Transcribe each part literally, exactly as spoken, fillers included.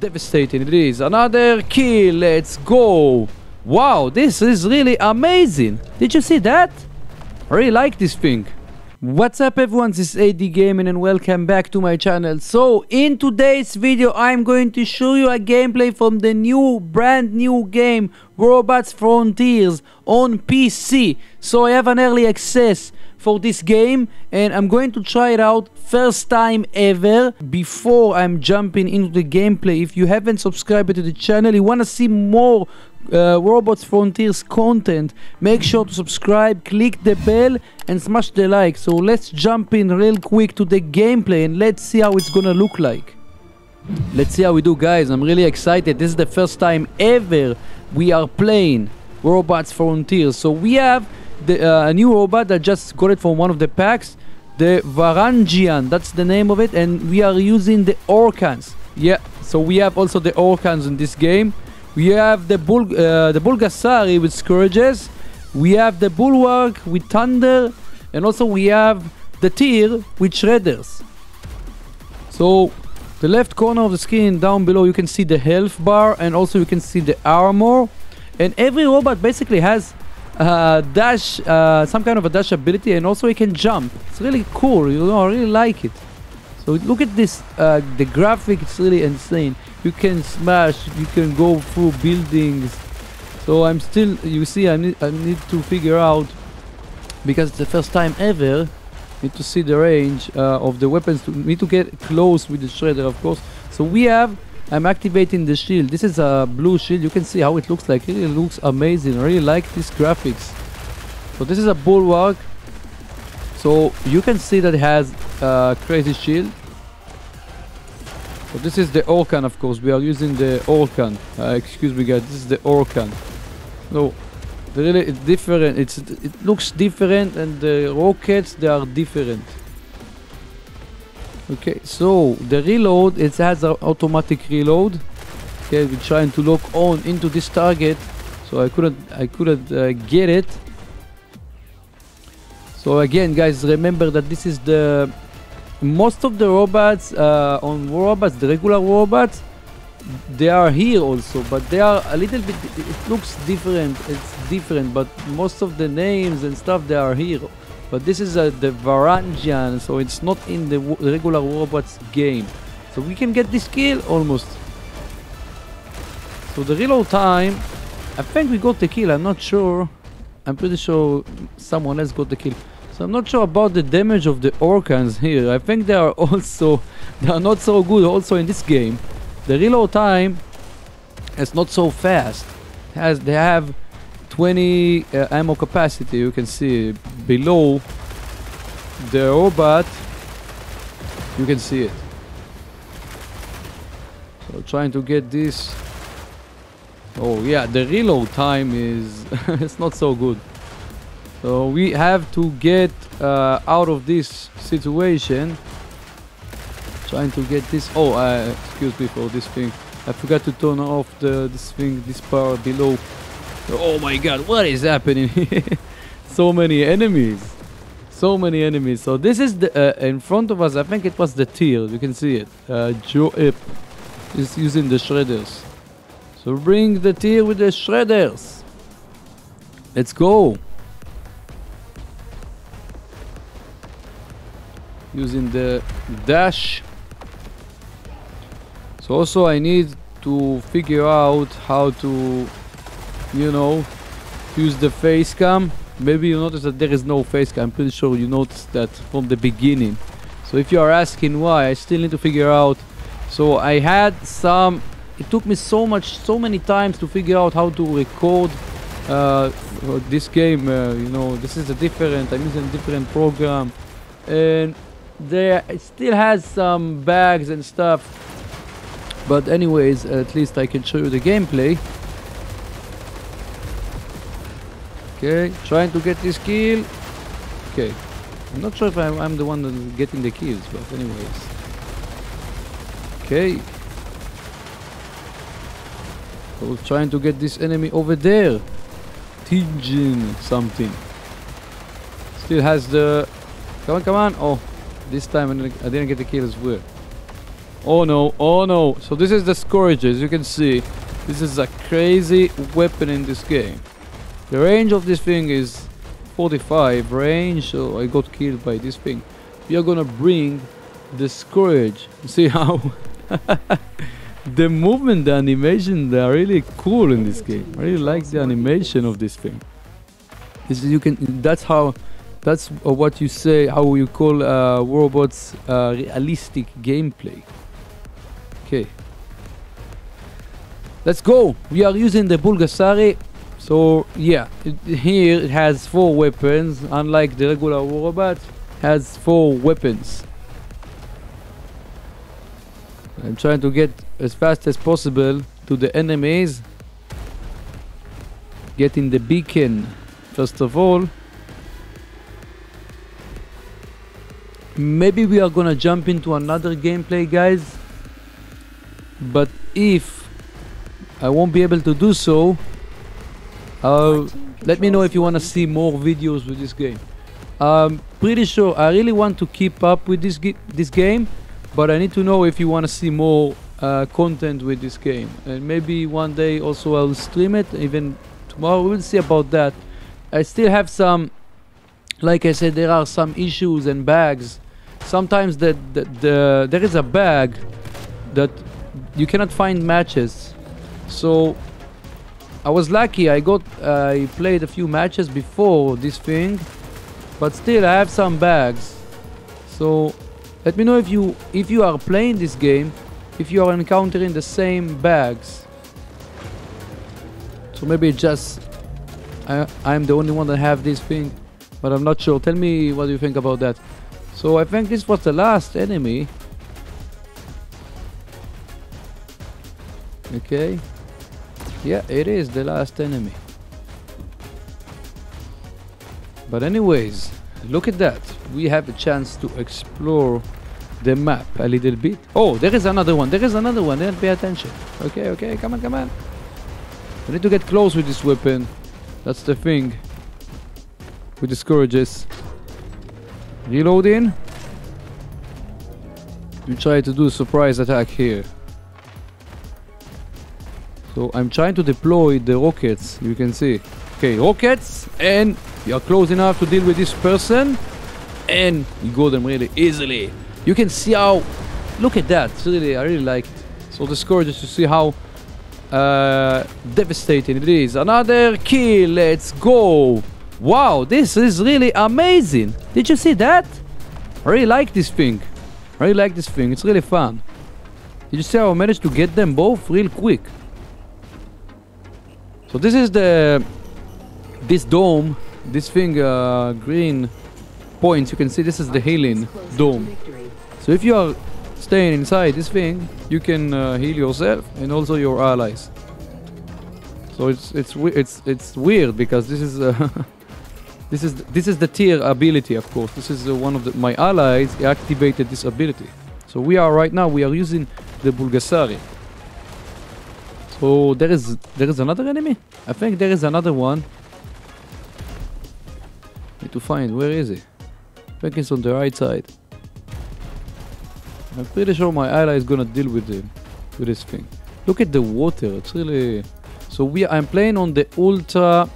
Devastating it is. Another kill. Let's go. Wow, this is really amazing. Did you see that? I really like this thing. What's up everyone, this is A D Gaming and welcome back to my channel. So in today's video I'm going to show you a gameplay from the new brand new game War Robots Frontiers on P C. So I have an early access for this game and I'm going to try it out first time ever. Before I'm jumping into the gameplay, if you haven't subscribed to the channel, you want to see more uh, War Robots Frontiers content, make sure to subscribe, click the bell and smash the like. So let's jump in real quick to the gameplay and let's see how it's gonna look like. Let's see how we do, guys. I'm really excited. This is the first time ever we are playing War Robots Frontiers. So we have The, uh, a new robot that just got it from one of the packs, the Varangian, that's the name of it, and we are using the Orkans. Yeah, so we have also the Orkans in this game. We have the Bul uh, the Bulgasari with Scourges, we have the Bulwark with Thunder, and also we have the Tear with Shredders. So the left corner of the screen down below you can see the health bar and also you can see the armor, and every robot basically has Uh, dash, uh, some kind of a dash ability, and also it can jump. It's really cool, you know, I really like it. So look at this, uh, the graphic, it's really insane. You can smash, you can go through buildings. So I'm still, you see, I need, I need to figure out, because it's the first time ever, need to see the range uh, of the weapons, to, need to get close with the Shredder, of course. So we have, I'm activating the shield. This is a blue shield. You can see how it looks like. It really looks amazing. I really like these graphics. So this is a Bulwark. So you can see that it has a crazy shield. So this is the Orkan, of course. We are using the Orkan. Uh, excuse me, guys. This is the Orkan. So really it's different. It's, it looks different, and the rockets, they are different. Okay, so the reload, it has an automatic reload. Okay, we're trying to lock on into this target, so I couldn't, I couldn't uh, get it. So again, guys, remember that this is the most of the robots uh, on War Robots, the regular robots. They are here also, but they are a little bit. It looks different. It's different, but most of the names and stuff they are here. But this is uh, the Varangian, so it's not in the regular robots game. So we can get this kill almost. So the reload time, I think we got the kill, I'm not sure. I'm pretty sure someone else got the kill. So I'm not sure about the damage of the Orkans here. I think they are also, they are not so good also in this game. The reload time is not so fast, as they have twenty uh, ammo capacity. You can see below the robot, you can see it. So trying to get this. Oh yeah, the reload time is it's not so good. So we have to get uh, out of this situation. Trying to get this. Oh, uh, excuse me for this thing. I forgot to turn off the this thing, this power below. Oh my god, what is happening here? So many enemies. So many enemies. So this is the, uh, in front of us, I think it was the Tear. You can see it. Uh, Joe Ip is using the Shredders. So bring the Tear with the Shredders. Let's go. Using the dash. So also I need to figure out how to, you know, use the face cam. Maybe you notice that there is no face cam. I'm pretty sure you noticed that from the beginning. So if you are asking why, I still need to figure out. So I had some, it took me so much, so many times to figure out how to record uh, this game. Uh, you know, this is a different, I'm using a different program. And there, it still has some bugs and stuff. But anyways, at least I can show you the gameplay. Okay, trying to get this kill. Okay, I'm not sure if I'm, I'm the one that's getting the kills, but anyways. Okay. So trying to get this enemy over there. Tijin something. Still has the... Come on, come on. Oh, this time I didn't get the kill as well. Oh no, oh no. So this is the Scourges, you can see. This is a crazy weapon in this game. The range of this thing is forty-five range, so I got killed by this thing. We are gonna bring the Scourge. See how the movement, the animation, they are really cool in this game. I really like the animation of this thing. This is, you can, that's how, that's uh, what you say, how you call uh, War Robots uh, realistic gameplay. Okay, let's go. We are using the Bulgasari. So yeah, it, here it has four weapons, unlike the regular War Robot. Has four weapons. I'm trying to get as fast as possible to the enemies. Getting the beacon first of all. Maybe we are gonna jump into another gameplay, guys, but if I won't be able to do so, uh, let me know if you want to see more videos with this game. I'm pretty sure I really want to keep up with this this game, but I need to know if you want to see more uh, content with this game, and maybe one day also I'll stream it, even tomorrow, we'll see about that. I still have some, like I said, there are some issues and bugs. Sometimes the, the, the, there is a bug that you cannot find matches. So I was lucky, I got, uh, I played a few matches before this thing, but still I have some bugs. So let me know if you, if you are playing this game, if you are encountering the same bugs. So maybe just I, I'm the only one that have this thing, but I'm not sure. Tell me what you think about that. So I think this was the last enemy. Okay. Yeah, it is the last enemy. But anyways, look at that. We have a chance to explore the map a little bit. Oh, there is another one. There is another one. Then pay attention. Okay, okay. Come on, come on. We need to get close with this weapon. That's the thing. With the Scourges. Reloading. We try to do a surprise attack here. So I'm trying to deploy the rockets, you can see. Okay, rockets, and we are close enough to deal with this person. And we got them really easily. You can see how, look at that, really, I really like it. So the Scourges, you see how uh, devastating it is. Another kill, let's go. Wow, this is really amazing. Did you see that? I really like this thing. I really like this thing. It's really fun. Did you see how I managed to get them both real quick? So this is the... This dome, this thing, uh, green points, you can see this is the healing dome. So if you are staying inside this thing, you can uh, heal yourself and also your allies. So it's, it's, it's, it's weird because this is... Uh, This is this is the tier ability, of course. This is uh, one of the, my allies activated this ability. So we are right now we are using the Bulgasari. So there is there is another enemy. I think there is another one. Need to find where is he. I think it's on the right side. I'm pretty sure my ally is gonna deal with him with this thing. Look at the water. It's really so we. I'm playing on the ultra.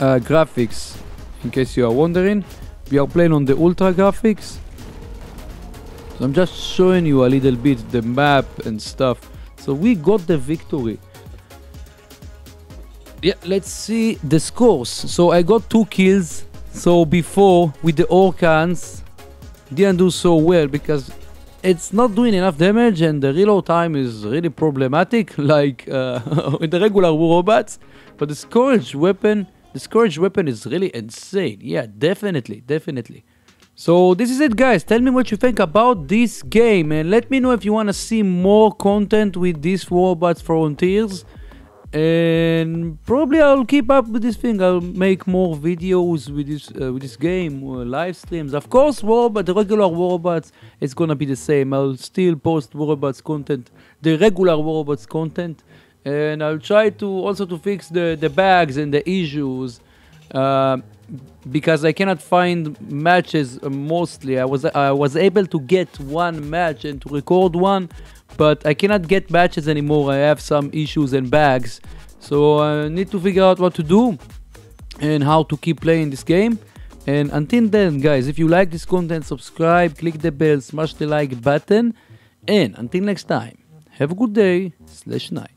Uh, graphics, in case you are wondering, we are playing on the ultra graphics, so I'm just showing you a little bit the map and stuff. So we got the victory. Yeah, let's see the scores. So I got two kills, so before with the Orkans didn't do so well because it's not doing enough damage and the reload time is really problematic, like uh, with the regular War Robots. But the Scourge weapon The Scourge weapon is really insane. Yeah, definitely, definitely. So this is it, guys. Tell me what you think about this game, and let me know if you want to see more content with this War Robots Frontiers. And probably I'll keep up with this thing. I'll make more videos with this uh, with this game, uh, live streams. Of course, War Robots, the regular War Robots, it's gonna be the same. I'll still post War Robots content, the regular War Robots content. And I'll try to also to fix the, the bugs and the issues. Uh, because I cannot find matches mostly. I was I was able to get one match and to record one, but I cannot get matches anymore. I have some issues and bugs, so I need to figure out what to do and how to keep playing this game. And until then, guys, if you like this content, subscribe, click the bell, smash the like button, and until next time, have a good day slash night.